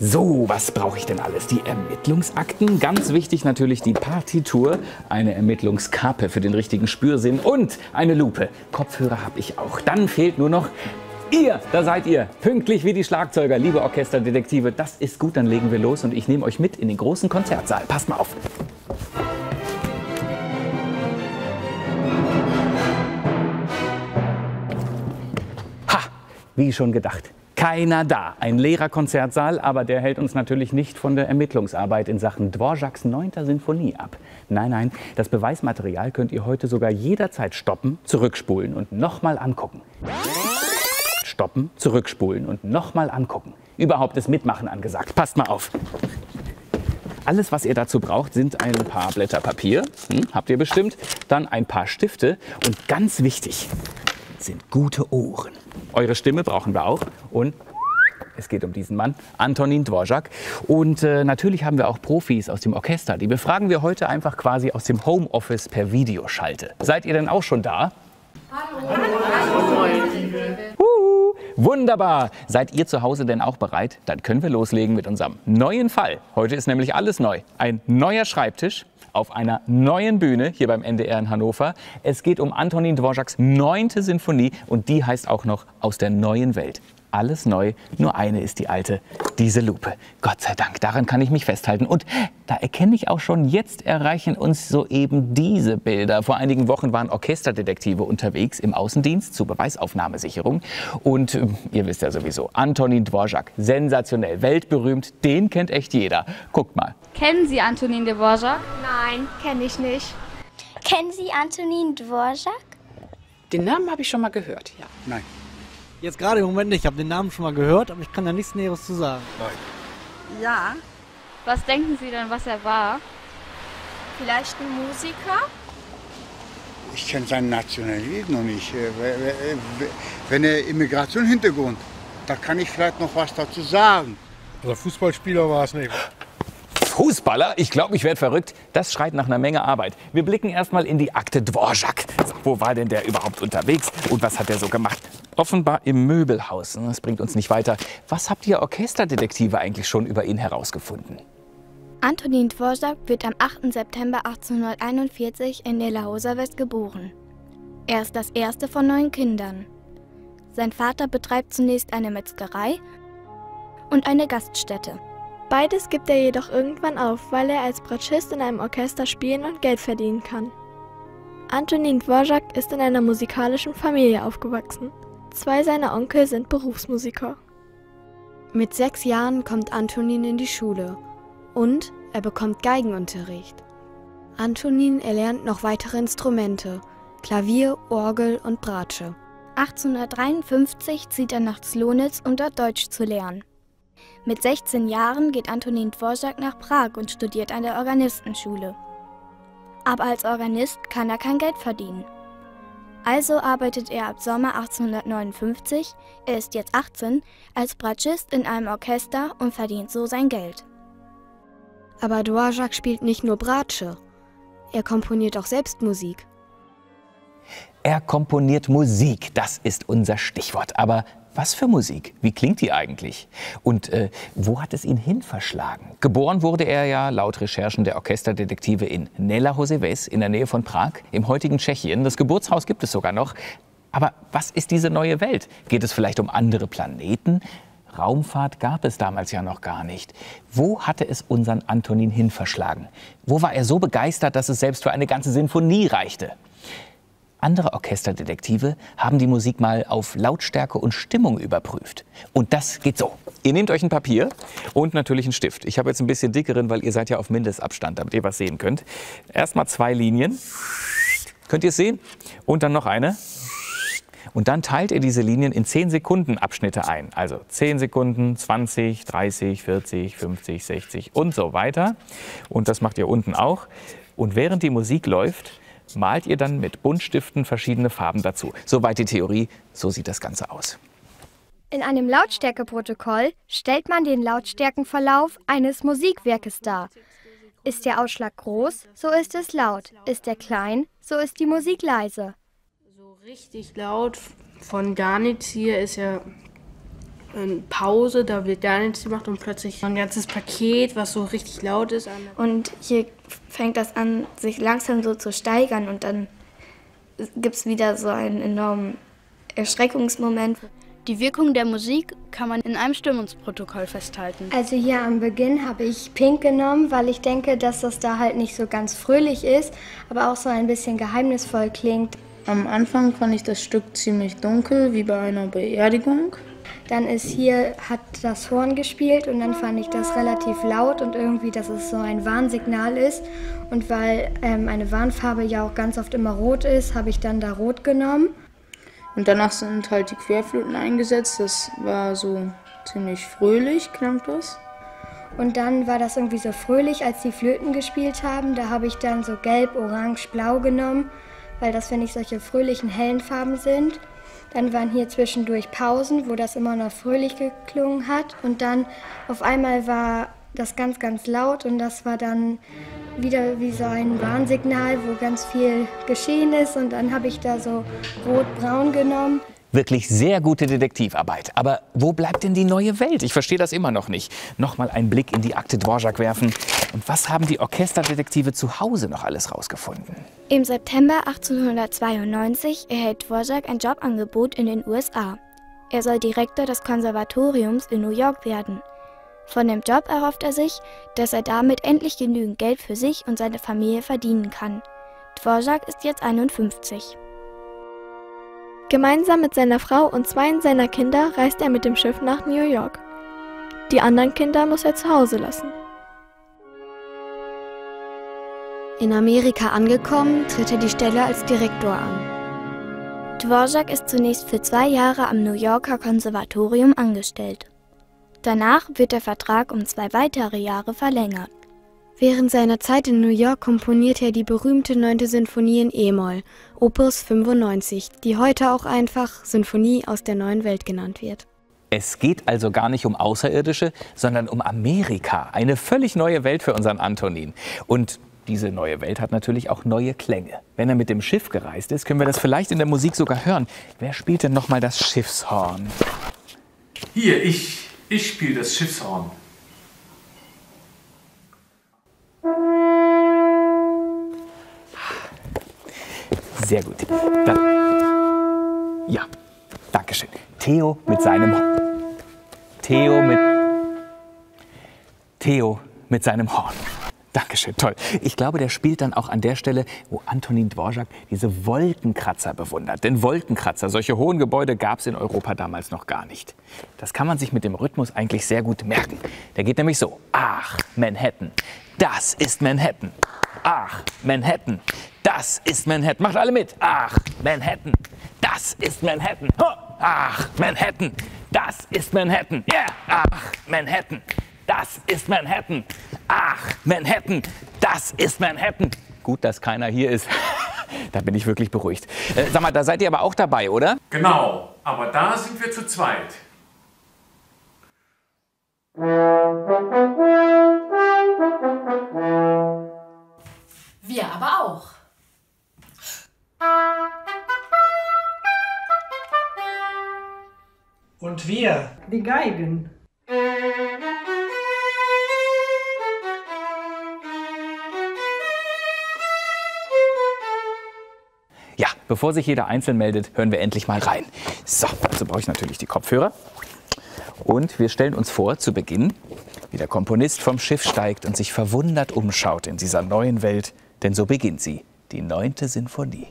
So, was brauche ich denn alles? Die Ermittlungsakten, ganz wichtig natürlich die Partitur, eine Ermittlungskappe für den richtigen Spürsinn und eine Lupe. Kopfhörer habe ich auch. Dann fehlt nur noch ihr, da seid ihr, pünktlich wie die Schlagzeuger, liebe Orchesterdetektive. Das ist gut, dann legen wir los und ich nehme euch mit in den großen Konzertsaal. Passt mal auf. Ha, wie schon gedacht. Keiner da. Ein leerer Konzertsaal, aber der hält uns natürlich nicht von der Ermittlungsarbeit in Sachen Dvořáks 9. Sinfonie ab. Nein, nein, das Beweismaterial könnt ihr heute sogar jederzeit stoppen, zurückspulen und nochmal angucken. Stoppen, zurückspulen und nochmal angucken. Überhaupt ist Mitmachen angesagt. Passt mal auf. Alles, was ihr dazu braucht, sind ein paar Blätter Papier, habt ihr bestimmt, dann ein paar Stifte und ganz wichtig sind gute Ohren. Eure Stimme brauchen wir auch und es geht um diesen Mann, Antonín Dvořák. Und natürlich haben wir auch Profis aus dem Orchester, die befragen wir heute einfach quasi aus dem Homeoffice per Videoschalte. Seid ihr denn auch schon da? Hallo! Hallo. Wunderbar! Seid ihr zu Hause denn auch bereit? Dann können wir loslegen mit unserem neuen Fall. Heute ist nämlich alles neu. Ein neuer Schreibtisch. Auf einer neuen Bühne hier beim NDR in Hannover. Es geht um Antonín Dvořáks 9. Sinfonie und die heißt auch noch Aus der neuen Welt. Alles neu, nur eine ist die alte, diese Lupe. Gott sei Dank, daran kann ich mich festhalten. Und da erkenne ich auch schon, jetzt erreichen uns soeben diese Bilder. Vor einigen Wochen waren Orchesterdetektive unterwegs im Außendienst zur Beweisaufnahmesicherung. Und ihr wisst ja sowieso, Antonín Dvořák, sensationell, weltberühmt, den kennt echt jeder. Guckt mal. Kennen Sie Antonín Dvořák? Nein, kenne ich nicht. Kennen Sie Antonín Dvořák? Den Namen habe ich schon mal gehört, ja. Nein. Jetzt gerade im Moment nicht. Ich habe den Namen schon mal gehört, aber ich kann da nichts Näheres zu sagen. Nein. Ja. Was denken Sie denn, was er war? Vielleicht ein Musiker? Ich kenne seinen Nationalität noch nicht. Wenn er Immigrationshintergrund, da kann ich vielleicht noch was dazu sagen. Also Fußballspieler war es nicht. Fußballer? Ich glaube, ich werde verrückt. Das schreit nach einer Menge Arbeit. Wir blicken erstmal in die Akte Dvořák. So, wo war denn der überhaupt unterwegs und was hat er so gemacht? Offenbar im Möbelhaus. Das bringt uns nicht weiter. Was habt ihr Orchesterdetektive eigentlich schon über ihn herausgefunden? Antonín Dvořák wird am 8. September 1841 in Nelahozeves geboren. Er ist das erste von 9 Kindern. Sein Vater betreibt zunächst eine Metzgerei und eine Gaststätte. Beides gibt er jedoch irgendwann auf, weil er als Bratschist in einem Orchester spielen und Geld verdienen kann. Antonín Dvořák ist in einer musikalischen Familie aufgewachsen. 2 seiner Onkel sind Berufsmusiker. Mit 6 Jahren kommt Antonín in die Schule und er bekommt Geigenunterricht. Antonín erlernt noch weitere Instrumente, Klavier, Orgel und Bratsche. 1853 zieht er nach Slonitz, um dort Deutsch zu lernen. Mit 16 Jahren geht Antonín Dvořák nach Prag und studiert an der Organistenschule. Aber als Organist kann er kein Geld verdienen. Also arbeitet er ab Sommer 1859, er ist jetzt 18, als Bratschist in einem Orchester und verdient so sein Geld. Aber Dvořák spielt nicht nur Bratsche, er komponiert auch selbst Musik. Er komponiert Musik, das ist unser Stichwort. Aber was für Musik? Wie klingt die eigentlich? Und wo hat es ihn hin verschlagen? Geboren wurde er ja laut Recherchen der Orchesterdetektive in Nelahozeves in der Nähe von Prag, im heutigen Tschechien. Das Geburtshaus gibt es sogar noch. Aber was ist diese neue Welt? Geht es vielleicht um andere Planeten? Raumfahrt gab es damals ja noch gar nicht. Wo hatte es unseren Antonín hin verschlagen? Wo war er so begeistert, dass es selbst für eine ganze Sinfonie reichte? Andere Orchesterdetektive haben die Musik mal auf Lautstärke und Stimmung überprüft. Und das geht so. Ihr nehmt euch ein Papier und natürlich einen Stift. Ich habe jetzt ein bisschen dickeren, weil ihr seid ja auf Mindestabstand, damit ihr was sehen könnt. Erstmal 2 Linien. Könnt ihr es sehen? Und dann noch eine. Und dann teilt ihr diese Linien in 10 Sekunden Abschnitte ein. Also 10 Sekunden, 20, 30, 40, 50, 60 und so weiter. Und das macht ihr unten auch. Und während die Musik läuft, malt ihr dann mit Buntstiften verschiedene Farben dazu. Soweit die Theorie, so sieht das Ganze aus. In einem Lautstärkeprotokoll stellt man den Lautstärkenverlauf eines Musikwerkes dar. Ist der Ausschlag groß, so ist es laut. Ist er klein, so ist die Musik leise. So richtig laut von gar nichts hier ist ja Pause, da wird gar nichts gemacht und plötzlich so ein ganzes Paket, was so richtig laut ist. Und hier fängt das an, sich langsam so zu steigern und dann gibt es wieder so einen enormen Erschreckungsmoment. Die Wirkung der Musik kann man in einem Stimmungsprotokoll festhalten. Also hier am Beginn habe ich Pink genommen, weil ich denke, dass das da halt nicht so ganz fröhlich ist, aber auch so ein bisschen geheimnisvoll klingt. Am Anfang fand ich das Stück ziemlich dunkel, wie bei einer Beerdigung. Dann ist hier, hat das Horn gespielt und dann fand ich das relativ laut und irgendwie, dass es so ein Warnsignal ist. Und weil eine Warnfarbe ja auch ganz oft immer rot ist, habe ich dann da rot genommen. Und danach sind halt die Querflöten eingesetzt, das war so ziemlich fröhlich, klang das. Und dann war das irgendwie so fröhlich, als die Flöten gespielt haben. Da habe ich dann so gelb, orange, blau genommen, weil das, finde ich, solche fröhlichen, hellen Farben sind. Dann waren hier zwischendurch Pausen, wo das immer noch fröhlich geklungen hat. Und dann auf einmal war das ganz, ganz laut und das war dann wieder wie so ein Warnsignal, wo ganz viel geschehen ist. Und dann habe ich da so rot-braun genommen. Wirklich sehr gute Detektivarbeit. Aber wo bleibt denn die neue Welt? Ich verstehe das immer noch nicht. Nochmal einen Blick in die Akte Dvořák werfen. Und was haben die Orchesterdetektive zu Hause noch alles rausgefunden? Im September 1892 erhält Dvořák ein Jobangebot in den USA. Er soll Direktor des Konservatoriums in New York werden. Von dem Job erhofft er sich, dass er damit endlich genügend Geld für sich und seine Familie verdienen kann. Dvořák ist jetzt 51. Gemeinsam mit seiner Frau und 2 seiner Kinder reist er mit dem Schiff nach New York. Die anderen Kinder muss er zu Hause lassen. In Amerika angekommen, tritt er die Stelle als Direktor an. Dvořák ist zunächst für 2 Jahre am New Yorker Konservatorium angestellt. Danach wird der Vertrag um 2 weitere Jahre verlängert. Während seiner Zeit in New York komponiert er die berühmte 9. Sinfonie in E-Moll, Opus 95, die heute auch einfach Sinfonie aus der neuen Welt genannt wird. Es geht also gar nicht um Außerirdische, sondern um Amerika. Eine völlig neue Welt für unseren Antonín. Und diese neue Welt hat natürlich auch neue Klänge. Wenn er mit dem Schiff gereist ist, können wir das vielleicht in der Musik sogar hören. Wer spielt denn nochmal das Schiffshorn? Hier, ich spiele das Schiffshorn. Sehr gut. Dann, ja, dankeschön. Theo mit seinem Horn. Dankeschön, toll. Ich glaube, der spielt dann auch an der Stelle, wo Antonín Dvořák diese Wolkenkratzer bewundert. Denn Wolkenkratzer, solche hohen Gebäude, gab es in Europa damals noch gar nicht. Das kann man sich mit dem Rhythmus eigentlich sehr gut merken. Der geht nämlich so. Ach, Manhattan, das ist Manhattan. Ach, Manhattan, das ist Manhattan. Macht alle mit. Ach, Manhattan, das ist Manhattan. Ach, Manhattan, das ist Manhattan. Yeah. Ach, Manhattan. Das ist Manhattan. Ach, Manhattan. Das ist Manhattan. Gut, dass keiner hier ist. Da bin ich wirklich beruhigt. Sag mal, da seid ihr aber auch dabei, oder? Genau, aber da sind wir zu zweit. Wir aber auch. Und wir? Die Geigen. Ja, bevor sich jeder einzeln meldet, hören wir endlich mal rein. So, dazu brauche ich natürlich die Kopfhörer. Und wir stellen uns vor, zu Beginn, wie der Komponist vom Schiff steigt und sich verwundert umschaut in dieser neuen Welt. Denn so beginnt sie, die 9. Sinfonie.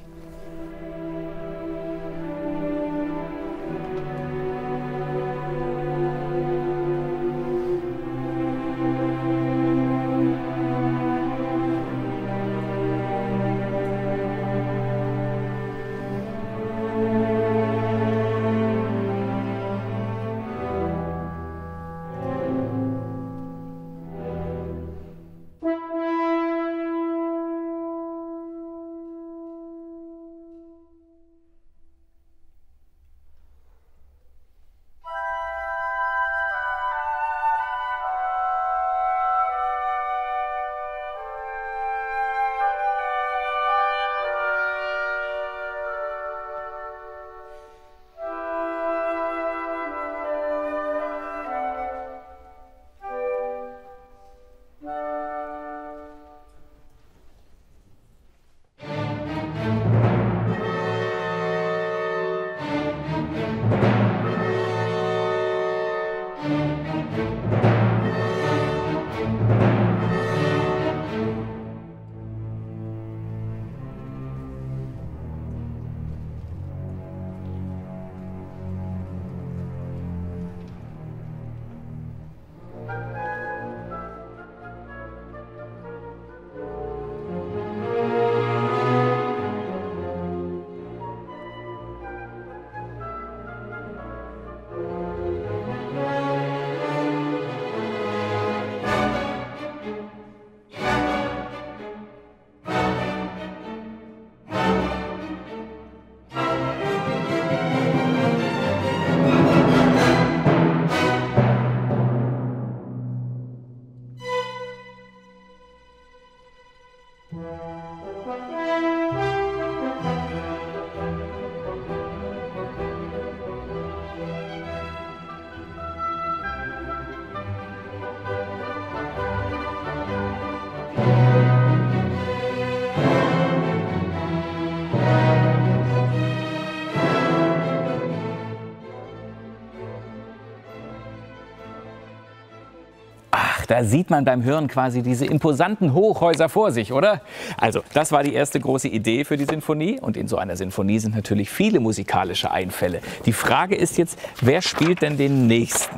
Da sieht man beim Hören quasi diese imposanten Hochhäuser vor sich, oder? Also, das war die erste große Idee für die Sinfonie. Und in so einer Sinfonie sind natürlich viele musikalische Einfälle. Die Frage ist jetzt, wer spielt denn den nächsten?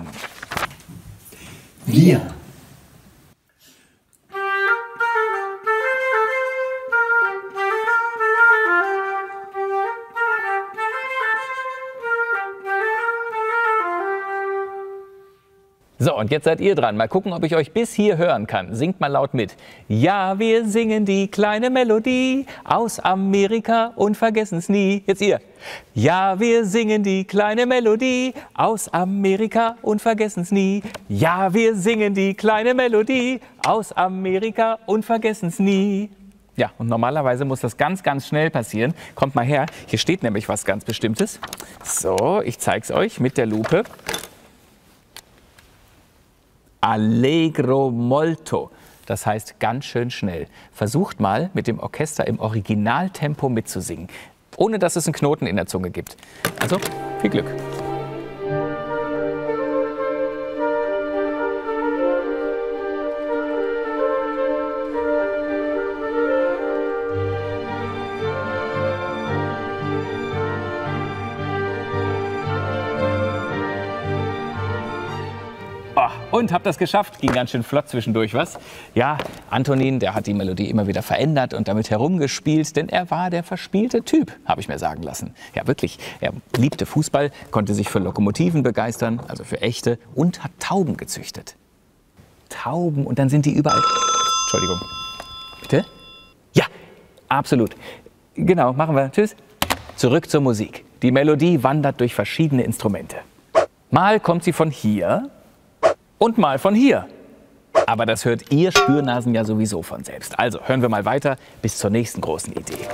Wir. So, und jetzt seid ihr dran. Mal gucken, ob ich euch bis hier hören kann. Singt mal laut mit. Ja, wir singen die kleine Melodie aus Amerika und vergessen's nie. Jetzt ihr. Ja, wir singen die kleine Melodie aus Amerika und vergessen's nie. Ja, wir singen die kleine Melodie aus Amerika und vergessen's nie. Ja, und normalerweise muss das ganz, ganz schnell passieren. Kommt mal her. Hier steht nämlich was ganz Bestimmtes. So, ich zeig's euch mit der Lupe. Allegro molto, das heißt ganz schön schnell. Versucht mal, mit dem Orchester im Originaltempo mitzusingen, ohne dass es einen Knoten in der Zunge gibt. Also, viel Glück. Und habt das geschafft, ging ganz schön flott zwischendurch, was? Ja, Antonín, der hat die Melodie immer wieder verändert und damit herumgespielt, denn er war der verspielte Typ, habe ich mir sagen lassen. Ja, wirklich, er liebte Fußball, konnte sich für Lokomotiven begeistern, also für echte, und hat Tauben gezüchtet. Tauben, und dann sind die überall... Entschuldigung. Bitte? Ja, absolut. Genau, machen wir. Tschüss. Zurück zur Musik. Die Melodie wandert durch verschiedene Instrumente. Mal kommt sie von hier... und mal von hier. Aber das hört ihr Spürnasen ja sowieso von selbst. Also hören wir mal weiter bis zur nächsten großen Idee.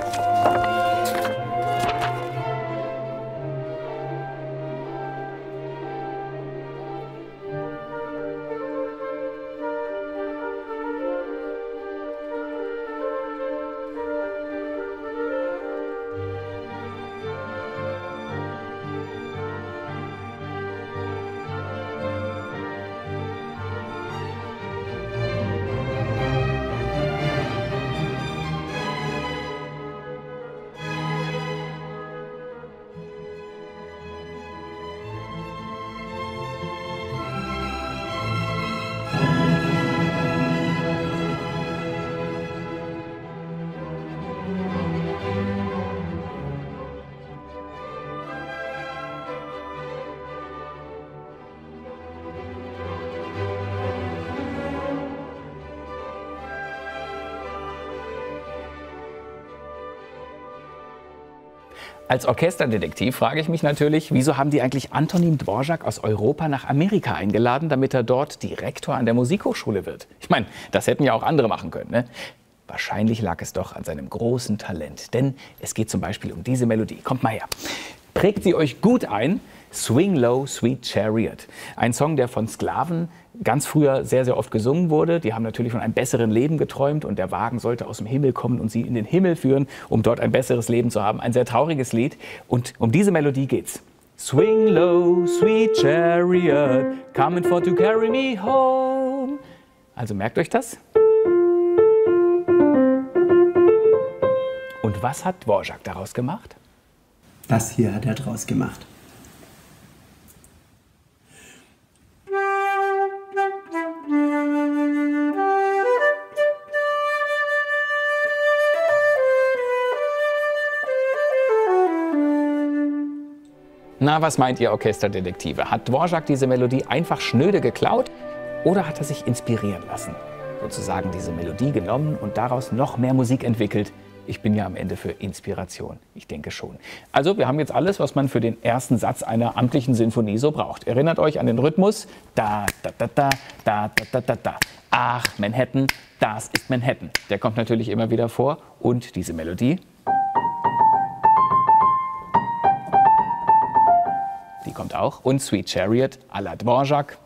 Als Orchesterdetektiv frage ich mich natürlich, wieso haben die eigentlich Antonín Dvořák aus Europa nach Amerika eingeladen, damit er dort Direktor an der Musikhochschule wird? Ich meine, das hätten ja auch andere machen können, ne? Wahrscheinlich lag es doch an seinem großen Talent, denn es geht zum Beispiel um diese Melodie. Kommt mal her. Prägt sie euch gut ein? Swing Low Sweet Chariot. Ein Song, der von Sklaven ganz früher sehr, sehr oft gesungen wurde. Die haben natürlich von einem besseren Leben geträumt und der Wagen sollte aus dem Himmel kommen und sie in den Himmel führen, um dort ein besseres Leben zu haben. Ein sehr trauriges Lied und um diese Melodie geht's. Swing low, sweet chariot, coming for to carry me home. Also merkt euch das. Und was hat Dvořák daraus gemacht? Das hier hat er daraus gemacht. Na, was meint ihr, Orchesterdetektive? Hat Dvořák diese Melodie einfach schnöde geklaut oder hat er sich inspirieren lassen? Sozusagen diese Melodie genommen und daraus noch mehr Musik entwickelt. Ich bin ja am Ende für Inspiration. Ich denke schon. Also, wir haben jetzt alles, was man für den ersten Satz einer amtlichen Sinfonie so braucht. Erinnert euch an den Rhythmus. Da, da, da, da, da, da, da, da. Ach, Manhattan, das ist Manhattan. Der kommt natürlich immer wieder vor. Und diese Melodie. Die kommt auch. Und Sweet Chariot à la Dvořák.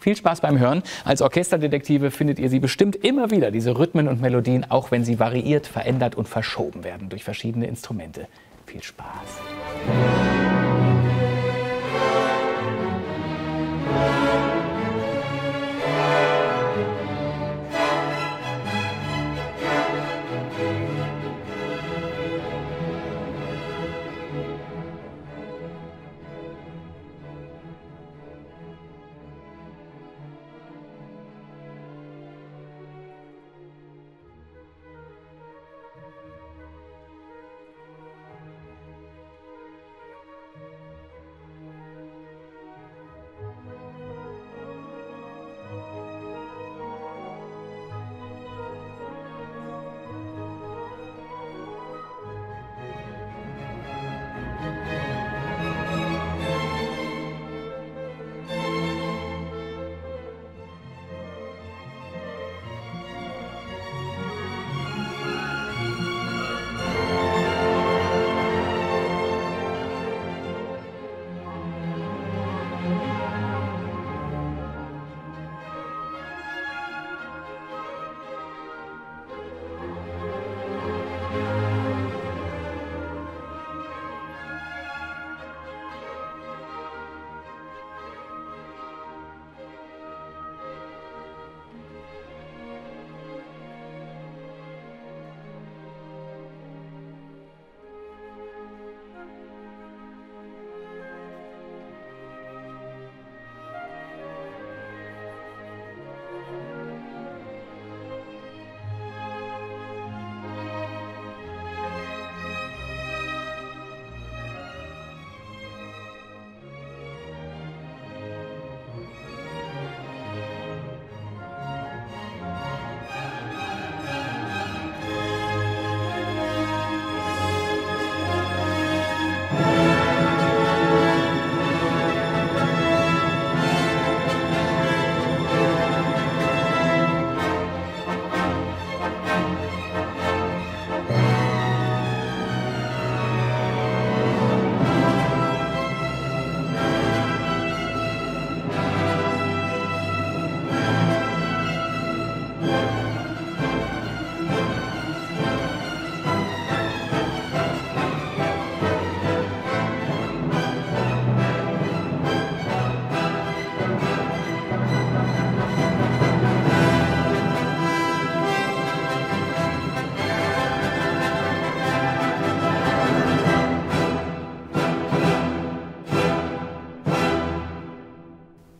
Viel Spaß beim Hören. Als Orchesterdetektive findet ihr sie bestimmt immer wieder, diese Rhythmen und Melodien, auch wenn sie variiert, verändert und verschoben werden durch verschiedene Instrumente. Viel Spaß.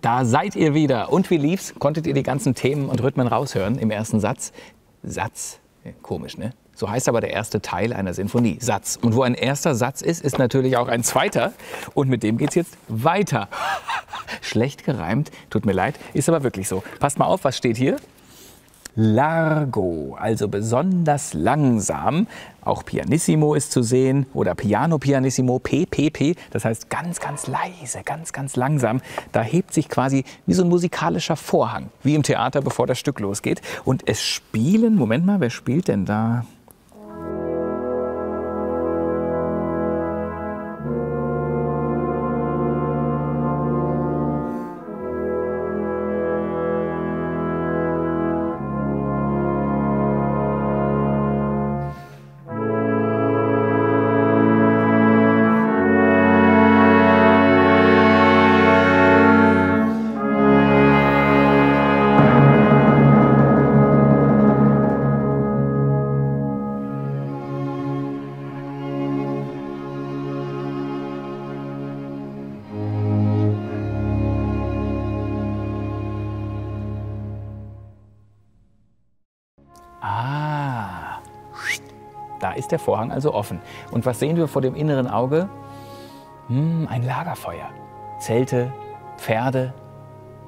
Da seid ihr wieder. Und wie lief's? Konntet ihr die ganzen Themen und Rhythmen raushören im ersten Satz? Satz. Komisch, ne? So heißt aber der erste Teil einer Sinfonie. Satz. Und wo ein erster Satz ist, ist natürlich auch ein zweiter. Und mit dem geht's jetzt weiter. Schlecht gereimt. Tut mir leid. Ist aber wirklich so. Passt mal auf, was steht hier? Largo, also besonders langsam. Auch Pianissimo ist zu sehen oder Piano Pianissimo, PPP, das heißt ganz, ganz leise, ganz langsam. Da hebt sich quasi wie so ein musikalischer Vorhang, wie im Theater, bevor das Stück losgeht. Und es spielen, Moment mal, wer spielt denn da? ist der Vorhang also offen. Und was sehen wir vor dem inneren Auge? Ein Lagerfeuer, Zelte, Pferde.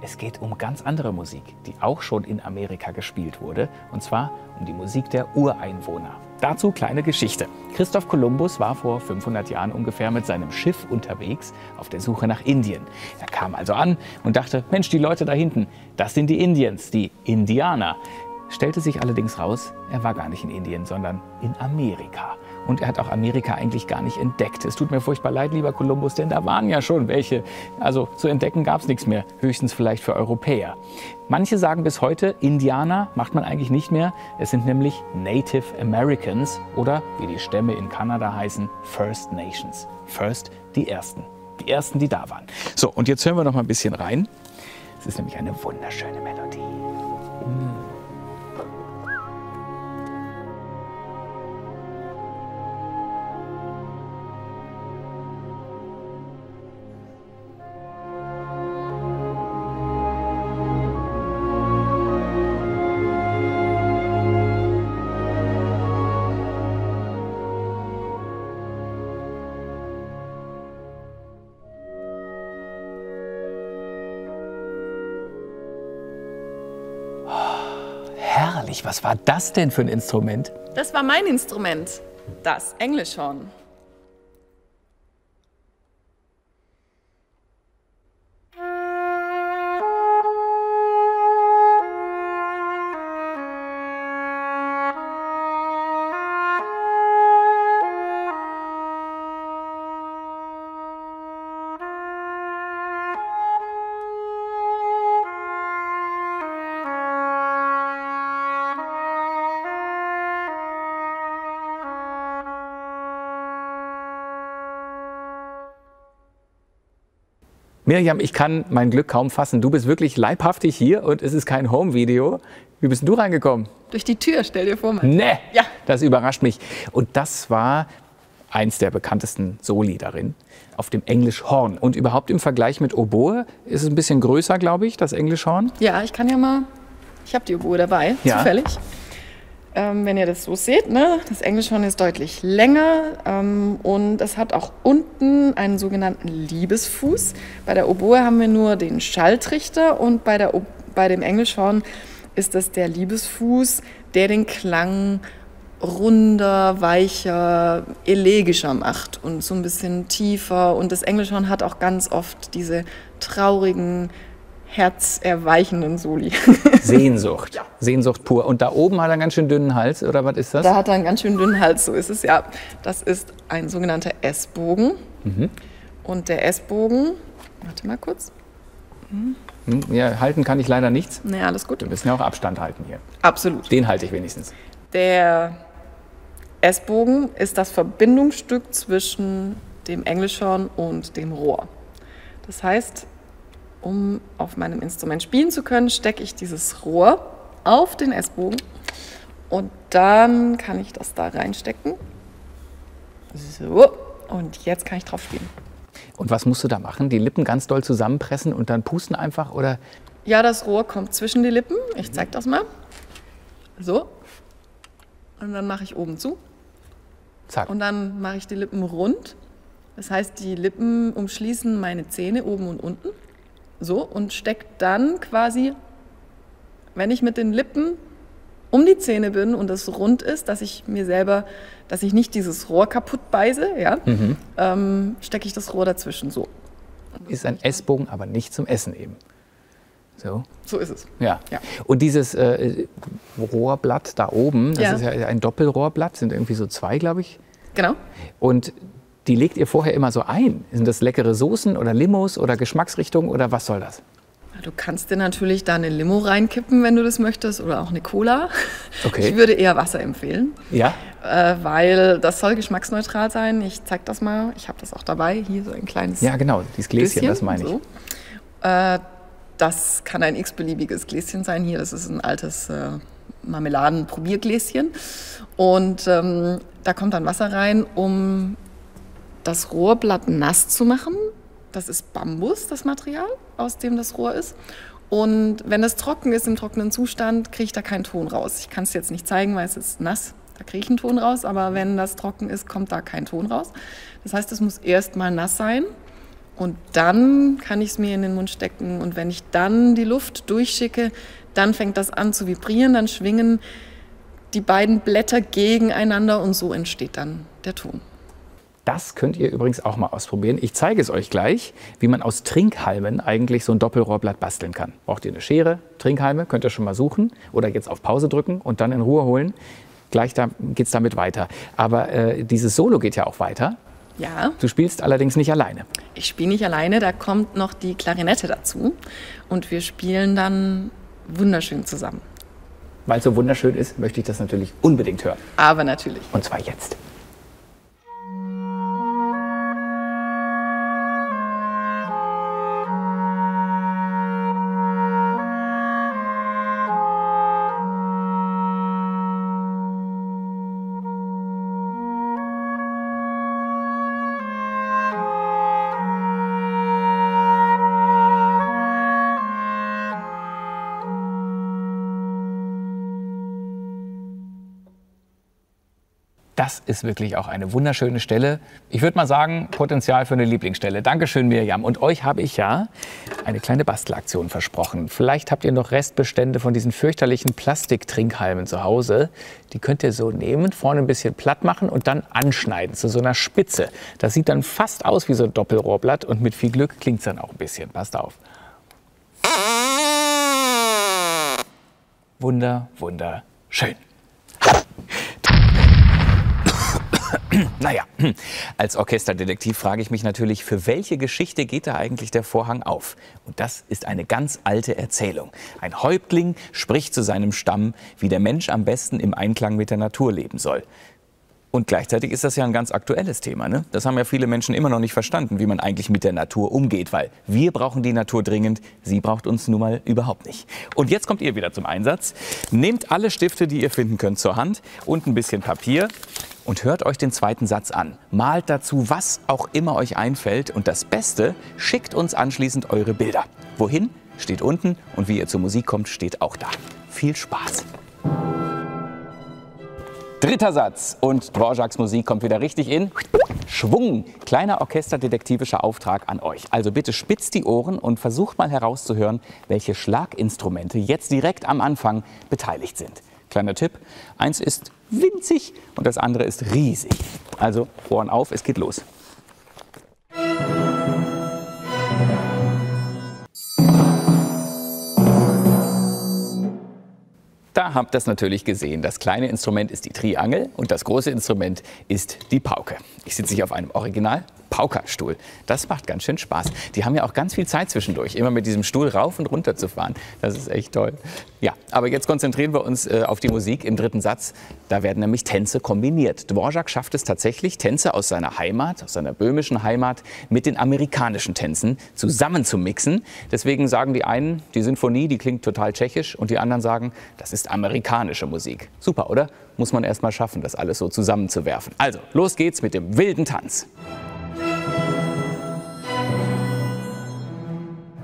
Es geht um ganz andere Musik, die auch schon in Amerika gespielt wurde, und zwar um die Musik der Ureinwohner. Dazu kleine Geschichte. Christoph Kolumbus war vor 500 Jahren ungefähr mit seinem Schiff unterwegs auf der Suche nach Indien. Er kam also an und dachte, Mensch, die Leute da hinten, das sind die Indians, die Indianer. Stellte sich allerdings raus, er war gar nicht in Indien, sondern in Amerika. Und er hat auch Amerika eigentlich gar nicht entdeckt. Es tut mir furchtbar leid, lieber Kolumbus, denn da waren ja schon welche. Also zu entdecken gab es nichts mehr, höchstens vielleicht für Europäer. Manche sagen bis heute, Indianer macht man eigentlich nicht mehr. Es sind nämlich Native Americans oder, wie die Stämme in Kanada heißen, First Nations. First, die Ersten. Die Ersten, die da waren. So, und jetzt hören wir noch mal ein bisschen rein. Es ist nämlich eine wunderschöne Melodie. Was war das denn für ein Instrument? Das war mein Instrument, das Englischhorn. Mirjam, ich kann mein Glück kaum fassen. Du bist wirklich leibhaftig hier und es ist kein Home-Video. Wie bist denn du reingekommen? Durch die Tür, stell dir vor. Mann. Nee, ja. Das überrascht mich. Und das war eins der bekanntesten Soli darin, auf dem Englischhorn. Und überhaupt im Vergleich mit Oboe ist es ein bisschen größer, glaube ich, das Englischhorn. Ja, ich kann ja mal, ich habe die Oboe dabei, ja. Zufällig. Wenn ihr das so seht, ne? Das Englischhorn ist deutlich länger und es hat auch unten einen sogenannten Liebesfuß. Bei der Oboe haben wir nur den Schalltrichter und bei dem Englischhorn ist das der Liebesfuß, der den Klang runder, weicher, elegischer macht und so ein bisschen tiefer. Und das Englischhorn hat auch ganz oft diese traurigen, herzerweichenden Soli. Sehnsucht. Ja. Sehnsucht pur. Und da oben hat er einen ganz schön dünnen Hals, oder was ist das? Da hat er einen ganz schön dünnen Hals, so ist es ja. Das ist ein sogenannter S-Bogen. Mhm. Und der S-Bogen, warte mal kurz. Mhm. Ja, halten kann ich leider nichts. Naja, alles gut. Wir müssen ja auch Abstand halten hier. Absolut. Den halte ich wenigstens. Der S-Bogen ist das Verbindungsstück zwischen dem Englischhorn und dem Rohr. Das heißt, um auf meinem Instrument spielen zu können, stecke ich dieses Rohr auf den S-Bogen und dann kann ich das da reinstecken. So, und jetzt kann ich drauf spielen. Und was musst du da machen? Die Lippen ganz doll zusammenpressen und dann pusten einfach, oder? Ja, das Rohr kommt zwischen die Lippen. Ich zeig das mal. So. Und dann mache ich oben zu. Zack. Und dann mache ich die Lippen rund. Das heißt, die Lippen umschließen meine Zähne oben und unten. So, und steckt dann quasi, wenn ich mit den Lippen um die Zähne bin und das rund ist, dass ich mir selber, dass ich nicht dieses Rohr kaputt beiße, ja, mhm. Stecke ich das Rohr dazwischen, so. Ist ein S-Bogen, aber nicht zum Essen eben. So. So ist es. Ja. Ja. Und dieses Rohrblatt da oben, das ja. Ist ja ein Doppelrohrblatt, sind irgendwie so zwei, glaube ich. Genau. Und die legt ihr vorher immer so ein. Sind das leckere Soßen oder Limos oder Geschmacksrichtungen oder was soll das? Du kannst dir natürlich da eine Limo reinkippen, wenn du das möchtest, oder auch eine Cola. Okay. Ich würde eher Wasser empfehlen, ja? Weil das soll geschmacksneutral sein. Ich zeig das mal, ich habe das auch dabei. Hier so ein kleines Gläschen. Ja genau, dieses Gläschen, das meine ich. So. Das kann ein x-beliebiges Gläschen sein. Hier, das ist ein altes Marmeladen-Probiergläschen. Und da kommt dann Wasser rein, um das Rohrblatt nass zu machen. Das ist Bambus, das Material, aus dem das Rohr ist. Und wenn das trocken ist, im trockenen Zustand, kriege ich da keinen Ton raus. Ich kann es jetzt nicht zeigen, weil es ist nass. Da kriege ich einen Ton raus, aber wenn das trocken ist, kommt da kein Ton raus. Das heißt, es muss erstmal nass sein und dann kann ich es mir in den Mund stecken. Und wenn ich dann die Luft durchschicke, dann fängt das an zu vibrieren, dann schwingen die beiden Blätter gegeneinander und so entsteht dann der Ton. Das könnt ihr übrigens auch mal ausprobieren. Ich zeige es euch gleich, wie man aus Trinkhalmen eigentlich so ein Doppelrohrblatt basteln kann. Braucht ihr eine Schere, Trinkhalme, könnt ihr schon mal suchen oder jetzt auf Pause drücken und dann in Ruhe holen. Gleich da geht es damit weiter. Aber dieses Solo geht ja auch weiter. Ja. Du spielst allerdings nicht alleine. Ich spiele nicht alleine, da kommt noch die Klarinette dazu und wir spielen dann wunderschön zusammen. Weil es so wunderschön ist, möchte ich das natürlich unbedingt hören. Aber natürlich. Und zwar jetzt. Das ist wirklich auch eine wunderschöne Stelle. Ich würde mal sagen, Potenzial für eine Lieblingsstelle. Dankeschön, Mirjam. Und euch habe ich ja eine kleine Bastelaktion versprochen. Vielleicht habt ihr noch Restbestände von diesen fürchterlichen Plastiktrinkhalmen zu Hause. Die könnt ihr so nehmen, vorne ein bisschen platt machen und dann anschneiden zu so einer Spitze. Das sieht dann fast aus wie so ein Doppelrohrblatt und mit viel Glück klingt es dann auch ein bisschen. Passt auf. Wunderschön. Naja, als Orchesterdetektiv frage ich mich natürlich, für welche Geschichte geht da eigentlich der Vorhang auf? Und das ist eine ganz alte Erzählung. Ein Häuptling spricht zu seinem Stamm, wie der Mensch am besten im Einklang mit der Natur leben soll. Und gleichzeitig ist das ja ein ganz aktuelles Thema, ne? Das haben ja viele Menschen immer noch nicht verstanden, wie man eigentlich mit der Natur umgeht, weil wir brauchen die Natur dringend, sie braucht uns nun mal überhaupt nicht. Und jetzt kommt ihr wieder zum Einsatz. Nehmt alle Stifte, die ihr finden könnt, zur Hand und ein bisschen Papier. Und hört euch den zweiten Satz an. Malt dazu, was auch immer euch einfällt. Und das Beste, schickt uns anschließend eure Bilder. Wohin, steht unten. Und wie ihr zur Musik kommt, steht auch da. Viel Spaß. Dritter Satz. Und Dvořáks Musik kommt wieder richtig in Schwung. Kleiner orchesterdetektivischer Auftrag an euch. Also bitte spitzt die Ohren und versucht mal herauszuhören, welche Schlaginstrumente jetzt direkt am Anfang beteiligt sind. Kleiner Tipp, eins ist winzig und das andere ist riesig. Also Ohren auf, es geht los. Da habt ihr es natürlich gesehen. Das kleine Instrument ist die Triangel und das große Instrument ist die Pauke. Ich sitze hier auf einem Original-Paukerstuhl. Das macht ganz schön Spaß. Die haben ja auch ganz viel Zeit zwischendurch, immer mit diesem Stuhl rauf und runter zu fahren. Das ist echt toll. Ja, aber jetzt konzentrieren wir uns auf die Musik im dritten Satz. Da werden nämlich Tänze kombiniert. Dvořák schafft es tatsächlich, Tänze aus seiner Heimat, aus seiner böhmischen Heimat, mit den amerikanischen Tänzen zusammen zu mixen. Deswegen sagen die einen, die Sinfonie, die klingt total tschechisch und die anderen sagen, das ist amerikanische Musik. Super, oder? Muss man erst mal schaffen, das alles so zusammenzuwerfen. Also, los geht's mit dem wilden Tanz.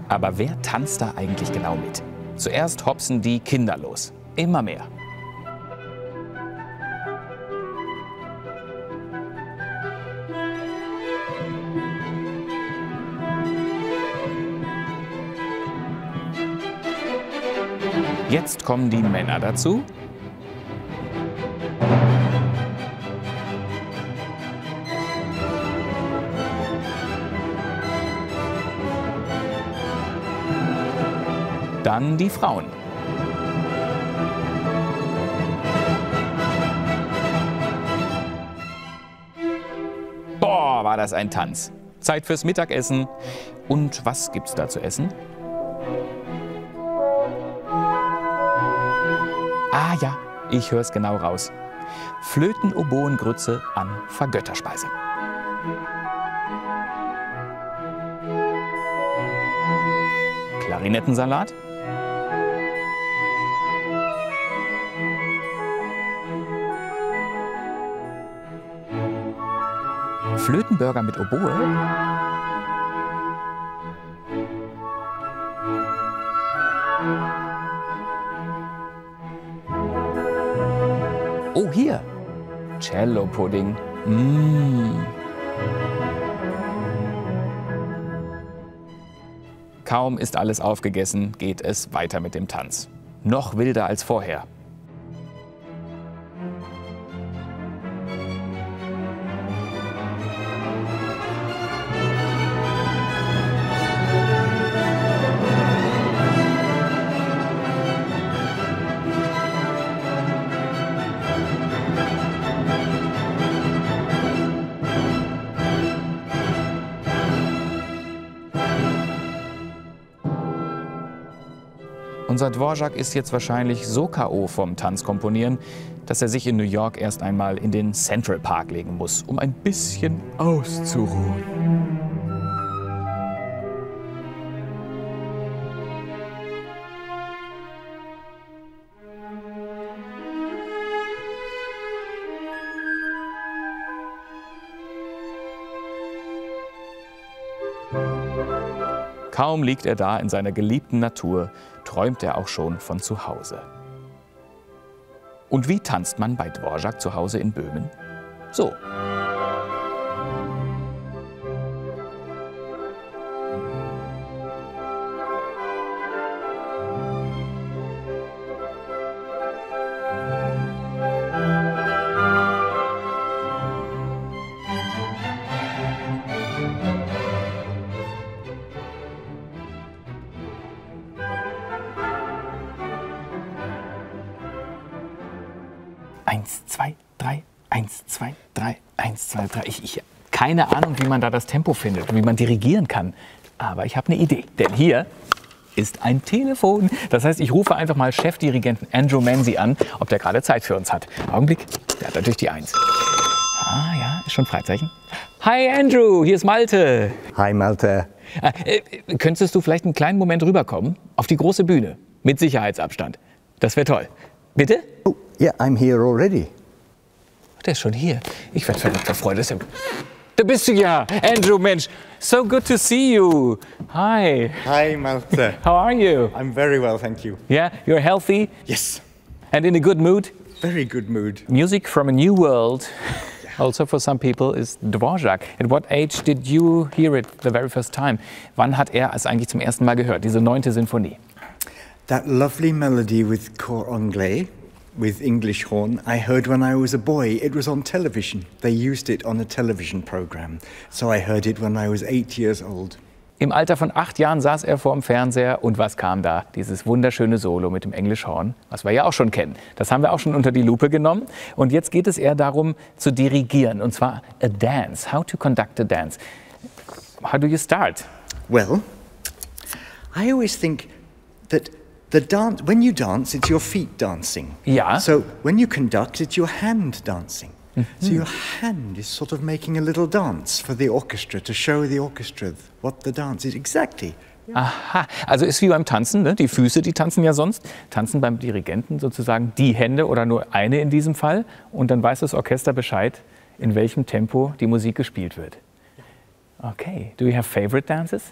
Aber wer tanzt da eigentlich genau mit? Zuerst hopsen die Kinder los. Immer mehr. Jetzt kommen die Männer dazu. Dann die Frauen. Boah, war das ein Tanz. Zeit fürs Mittagessen. Und was gibt's da zu essen? Ah ja, ich hör's genau raus. Flöten-Oboen-Grütze an Vergötterspeise. Klarinettensalat. Flötenburger mit Oboe. Oh, hier, Limoncello-Pudding. Mmh. Kaum ist alles aufgegessen, geht es weiter mit dem Tanz. Noch wilder als vorher. Unser Dvořák ist jetzt wahrscheinlich so K.O. vom Tanzkomponieren, dass er sich in New York erst einmal in den Central Park legen muss, um ein bisschen auszuruhen. Kaum liegt er da in seiner geliebten Natur, träumt er auch schon von zu Hause. Und wie tanzt man bei Dvořák zu Hause in Böhmen? So. Eins, zwei, drei, eins, zwei, drei, eins, zwei, drei. Ich habe keine Ahnung, wie man da das Tempo findet und wie man dirigieren kann. Aber ich habe eine Idee, denn hier ist ein Telefon. Das heißt, ich rufe einfach mal Chefdirigenten Andrew Manzi an, ob der gerade Zeit für uns hat. Augenblick, der hat natürlich die Eins. Ah ja, ist schon Freizeichen. Hi Andrew, hier ist Malte. Hi Malte. Könntest du vielleicht einen kleinen Moment rüberkommen auf die große Bühne mit Sicherheitsabstand? Das wäre toll. Bitte? Oh. Yeah, I'm here already. Der ist schon hier. Ich werde verrückter Freude. Da bist du ja, Andrew, Mensch. So good to see you. Hi. Hi, Malte. How are you? I'm very well, thank you. Yeah, you're healthy? Yes. And in a good mood? Very good mood. Music from a new world, also for some people, is Dvořák. At what age did you hear it the very first time? Wann hat er es eigentlich zum ersten Mal gehört, diese 9. Sinfonie? That lovely melody with cor anglais. With English horn, I heard when I was a boy. It was on television. They used it on a television program. So I heard it when I was 8 years old. Im Alter von 8 Jahren saß er vorm Fernseher und was kam da? Dieses wunderschöne Solo mit dem Englischhorn, was wir ja auch schon kennen. Das haben wir auch schon unter die Lupe genommen. Und jetzt geht es eher darum, zu dirigieren, und zwar a dance. How to conduct a dance. How do you start? Well, I always think that the dance, when you dance, it's your feet dancing. Yeah. So when you conduct, it's your hand dancing. Mm-hmm. So your hand is sort of making a little dance for the orchestra, to show the orchestra what the dance is exactly. Yeah. Aha, also ist wie beim Tanzen, ne? Die Füße, die tanzen ja sonst. Tanzen beim Dirigenten sozusagen die Hände oder nur eine in diesem Fall. Und dann weiß das Orchester Bescheid, in welchem Tempo die Musik gespielt wird. Okay, do you have favorite dances?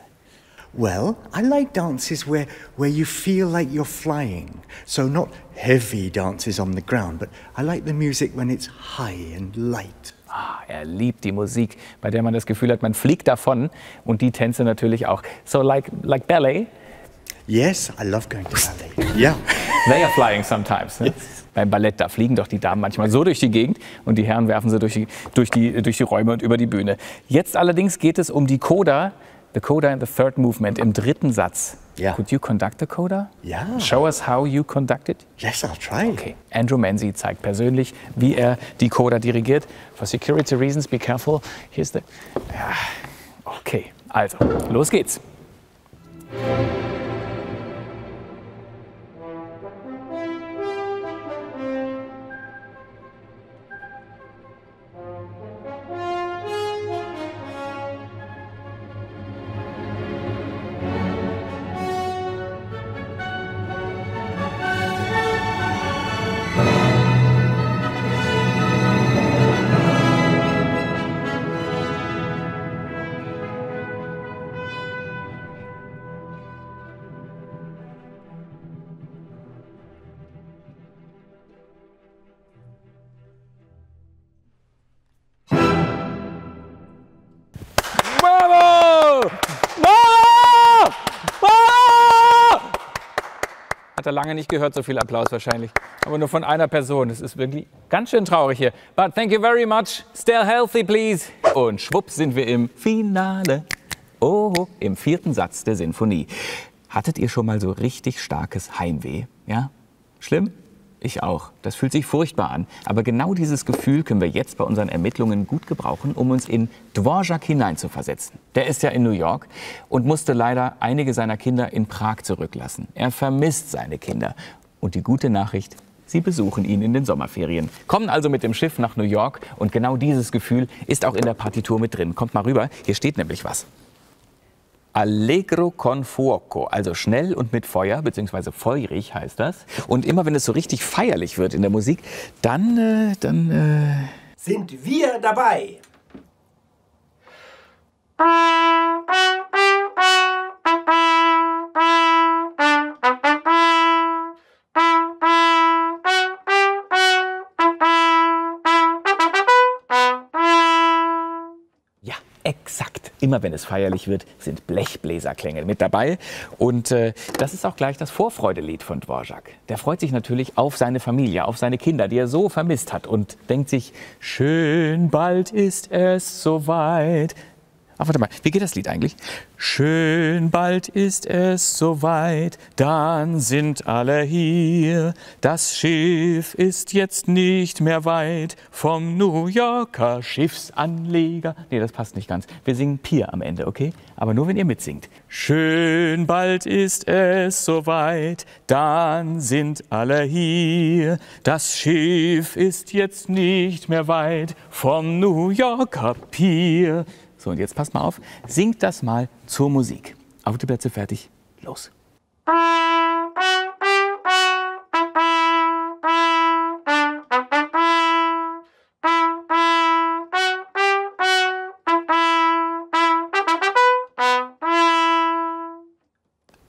Well, I like dances where you feel like you're flying. So not heavy dances on the ground, but I like the music when it's high and light. Ah, er liebt die Musik, bei der man das Gefühl hat, man fliegt davon, und die Tänze natürlich auch. So like ballet? Yes, I love going to ballet. Yeah. They are flying sometimes. Ne? Yes. Beim Ballett, da fliegen doch die Damen manchmal so durch die Gegend und die Herren werfen sie durch die Räume und über die Bühne. Jetzt allerdings geht es um die Coda. The coda in the third movement, im dritten Satz. Yeah. Could you conduct the coda? Yeah. Show us how you conduct it? Yes, I'll try. Okay. Andrew Manzi zeigt persönlich, wie er die Coda dirigiert. For security reasons, be careful. Here's the... Ja. Okay, also, los geht's. Hat er lange nicht gehört, so viel Applaus wahrscheinlich. Aber nur von einer Person. Es ist wirklich ganz schön traurig hier. But thank you very much. Stay healthy, please. Und schwupps sind wir im Finale. Oh, im 4. Satz der Sinfonie. Hattet ihr schon mal so richtig starkes Heimweh? Ja? Schlimm? Ich auch. Das fühlt sich furchtbar an. Aber genau dieses Gefühl können wir jetzt bei unseren Ermittlungen gut gebrauchen, um uns in Dvořák hineinzuversetzen. Der ist ja in New York und musste leider einige seiner Kinder in Prag zurücklassen. Er vermisst seine Kinder. Und die gute Nachricht, sie besuchen ihn in den Sommerferien. Kommen also mit dem Schiff nach New York. Und genau dieses Gefühl ist auch in der Partitur mit drin. Kommt mal rüber, hier steht nämlich was. Allegro con fuoco, also schnell und mit Feuer, beziehungsweise feurig heißt das. Und immer wenn es so richtig feierlich wird in der Musik, dann sind wir dabei. Ja, exakt. Immer wenn es feierlich wird, sind Blechbläserklänge mit dabei. Und das ist auch gleich das Vorfreudelied von Dvořák. Der freut sich natürlich auf seine Familie, auf seine Kinder, die er so vermisst hat. Und denkt sich, schön bald ist es soweit. Ach, warte mal, wie geht das Lied eigentlich? Schön bald ist es soweit, dann sind alle hier. Das Schiff ist jetzt nicht mehr weit vom New Yorker Schiffsanleger. Nee, das passt nicht ganz. Wir singen Pier am Ende, okay? Aber nur, wenn ihr mitsingt. Schön bald ist es soweit, dann sind alle hier. Das Schiff ist jetzt nicht mehr weit vom New Yorker Pier. So, und jetzt passt mal auf, singt das mal zur Musik. Auf die Plätze, fertig, los.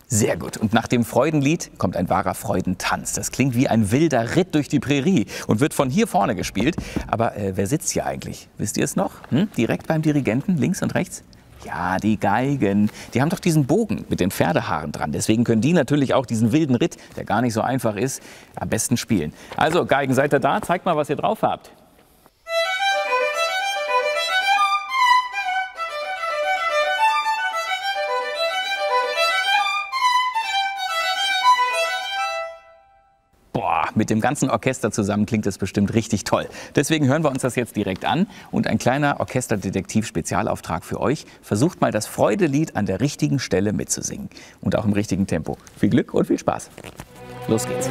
Sehr gut. Und nach dem Freudenlied kommt ein wahrer Freudentanz. Das klingt wie ein wilder Ritt durch die Prärie und wird von hier vorne gespielt. Aber wer sitzt hier eigentlich? Wisst ihr es noch? Hm? Direkt beim Dirigenten, links und rechts? Ja, die Geigen. Die haben doch diesen Bogen mit den Pferdehaaren dran. Deswegen können die natürlich auch diesen wilden Ritt, der gar nicht so einfach ist, am besten spielen. Also Geigen, seid ihr da? Zeigt mal, was ihr drauf habt. Mit dem ganzen Orchester zusammen klingt das bestimmt richtig toll. Deswegen hören wir uns das jetzt direkt an. Und ein kleiner Orchesterdetektiv-Spezialauftrag für euch. Versucht mal, das Freudelied an der richtigen Stelle mitzusingen. Und auch im richtigen Tempo. Viel Glück und viel Spaß. Los geht's.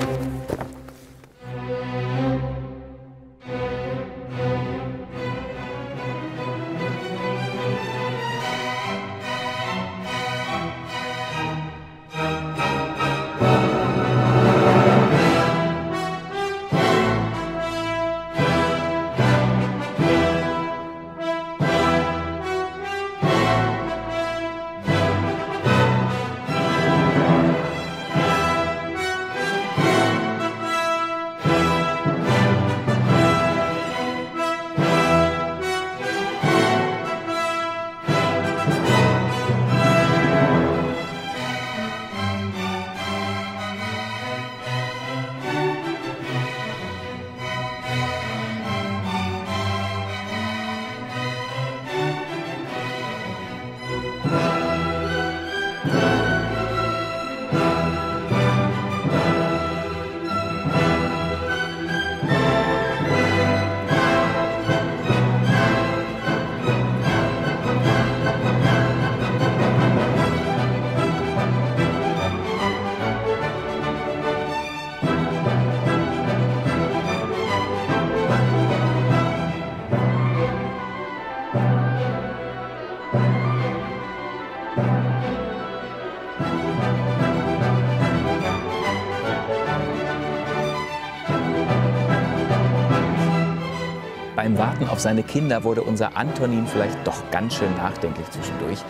Beim Warten auf seine Kinder wurde unser Antonín vielleicht doch ganz schön nachdenklich zwischendurch.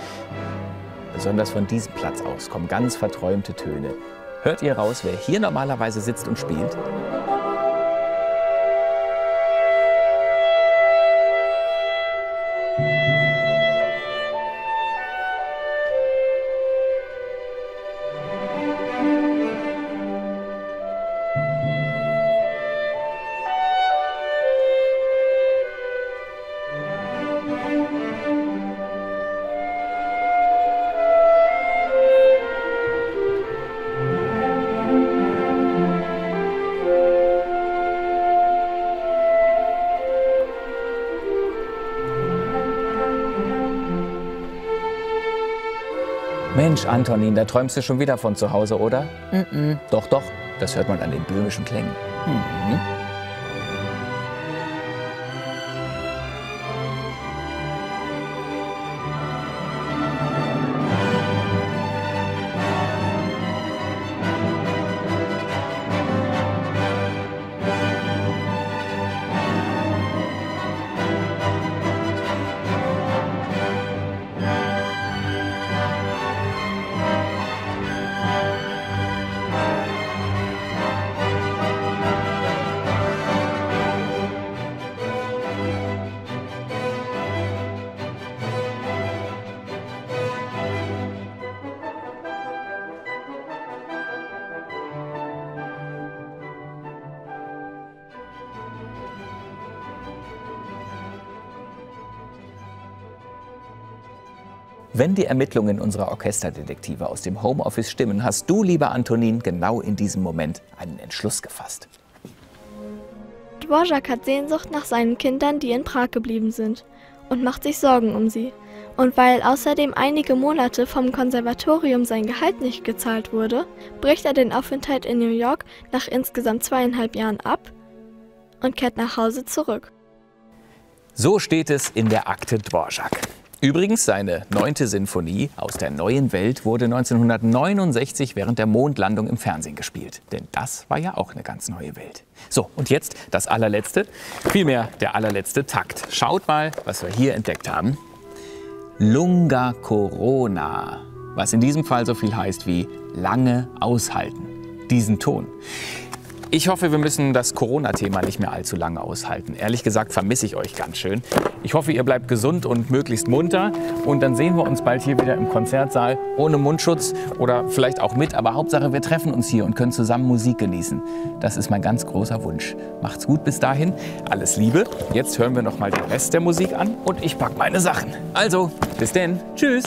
Besonders von diesem Platz aus kommen ganz verträumte Töne. Hört ihr raus, wer hier normalerweise sitzt und spielt? Mensch, Antonín, da träumst du schon wieder von zu Hause, oder? Mm-mm. Doch, doch, das hört man an den böhmischen Klängen. Mhm. Wenn die Ermittlungen unserer Orchesterdetektive aus dem Homeoffice stimmen, hast du, lieber Antonín, genau in diesem Moment einen Entschluss gefasst. Dvořák hat Sehnsucht nach seinen Kindern, die in Prag geblieben sind, und macht sich Sorgen um sie. Und weil außerdem einige Monate vom Konservatorium sein Gehalt nicht gezahlt wurde, bricht er den Aufenthalt in New York nach insgesamt 2,5 Jahren ab und kehrt nach Hause zurück. So steht es in der Akte Dvořák. Übrigens, seine 9. Sinfonie aus der neuen Welt wurde 1969 während der Mondlandung im Fernsehen gespielt. Denn das war ja auch eine ganz neue Welt. So, und jetzt das allerletzte, vielmehr der allerletzte Takt. Schaut mal, was wir hier entdeckt haben. Lunga Corona, was in diesem Fall so viel heißt wie lange aushalten. Diesen Ton. Ich hoffe, wir müssen das Corona-Thema nicht mehr allzu lange aushalten. Ehrlich gesagt vermisse ich euch ganz schön. Ich hoffe, ihr bleibt gesund und möglichst munter. Und dann sehen wir uns bald hier wieder im Konzertsaal, ohne Mundschutz oder vielleicht auch mit. Aber Hauptsache, wir treffen uns hier und können zusammen Musik genießen. Das ist mein ganz großer Wunsch. Macht's gut bis dahin. Alles Liebe. Jetzt hören wir noch mal den Rest der Musik an und ich packe meine Sachen. Also, bis denn. Tschüss.